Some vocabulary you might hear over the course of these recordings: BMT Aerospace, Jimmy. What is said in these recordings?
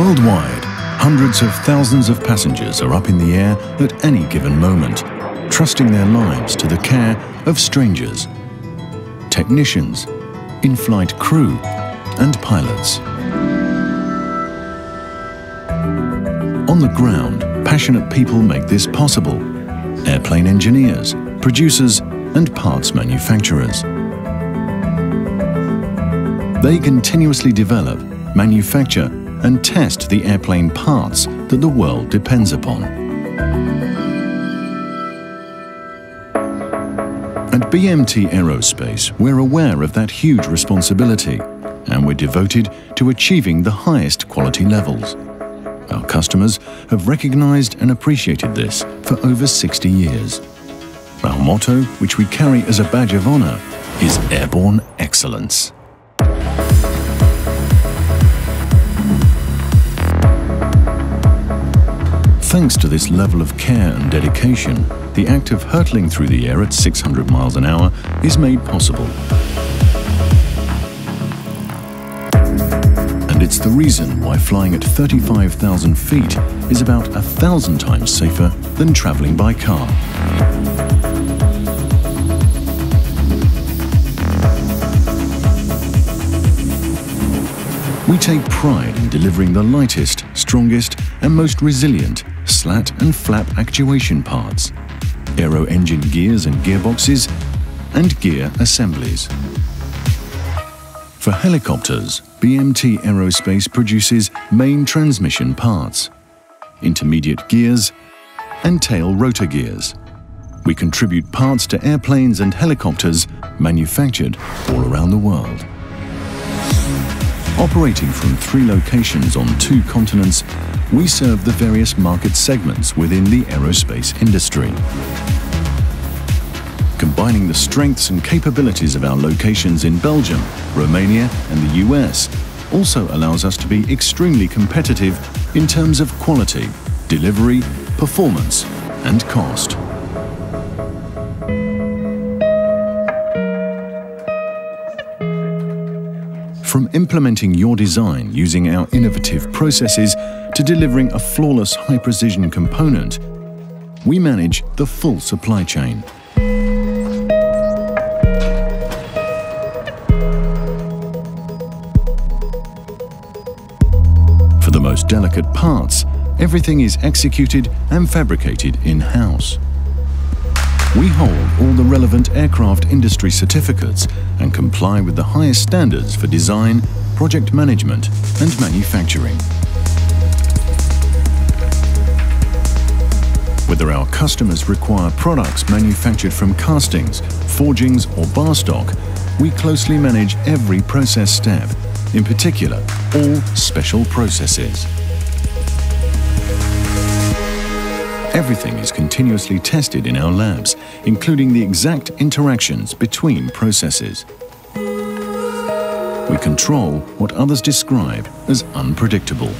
Worldwide, hundreds of thousands of passengers are up in the air at any given moment, trusting their lives to the care of strangers, technicians, in-flight crew, and pilots. On the ground, passionate people make this possible. Airplane engineers, producers, and parts manufacturers. They continuously develop, manufacture, and test the airplane parts that the world depends upon. At BMT Aerospace, we're aware of that huge responsibility, and we're devoted to achieving the highest quality levels. Our customers have recognized and appreciated this for over 60 years. Our motto, which we carry as a badge of honor, is Airborne Excellence. Thanks to this level of care and dedication, the act of hurtling through the air at 600 miles an hour is made possible. And it's the reason why flying at 35,000 feet is about 1,000 times safer than traveling by car. We take pride in delivering the lightest, strongest, and most resilient slat and flap actuation parts, aero engine gears and gearboxes, and gear assemblies. For helicopters, BMT Aerospace produces main transmission parts, intermediate gears, and tail rotor gears. We contribute parts to airplanes and helicopters manufactured all around the world. Operating from 3 locations on 2 continents, we serve the various market segments within the aerospace industry. Combining the strengths and capabilities of our locations in Belgium, Romania, and the US also allows us to be extremely competitive in terms of quality, delivery, performance, and cost. From implementing your design using our innovative processes to delivering a flawless high-precision component, we manage the full supply chain. For the most delicate parts, everything is executed and fabricated in-house. We hold all the relevant aircraft industry certificates and comply with the highest standards for design, project management, and manufacturing. Whether our customers require products manufactured from castings, forgings, or bar stock, we closely manage every process step, in particular, all special processes. Everything is continuously tested in our labs, including the exact interactions between processes. We control what others describe as unpredictable.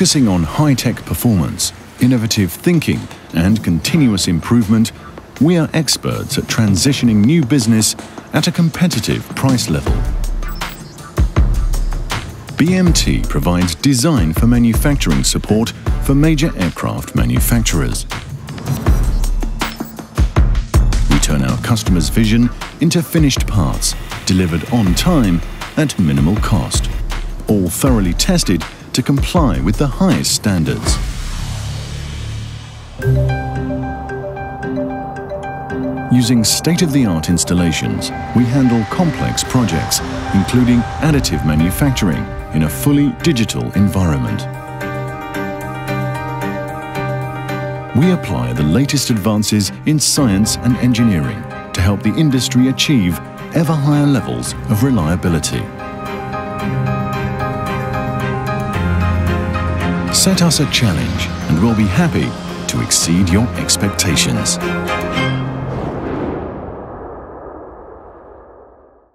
Focusing on high-tech performance, innovative thinking, and continuous improvement, we are experts at transitioning new business at a competitive price level. BMT provides design for manufacturing support for major aircraft manufacturers. We turn our customers' vision into finished parts, delivered on time at minimal cost, all thoroughly tested to comply with the highest standards. Using state-of-the-art installations, we handle complex projects, including additive manufacturing, in a fully digital environment. We apply the latest advances in science and engineering to help the industry achieve ever higher levels of reliability. Set us a challenge, and we'll be happy to exceed your expectations.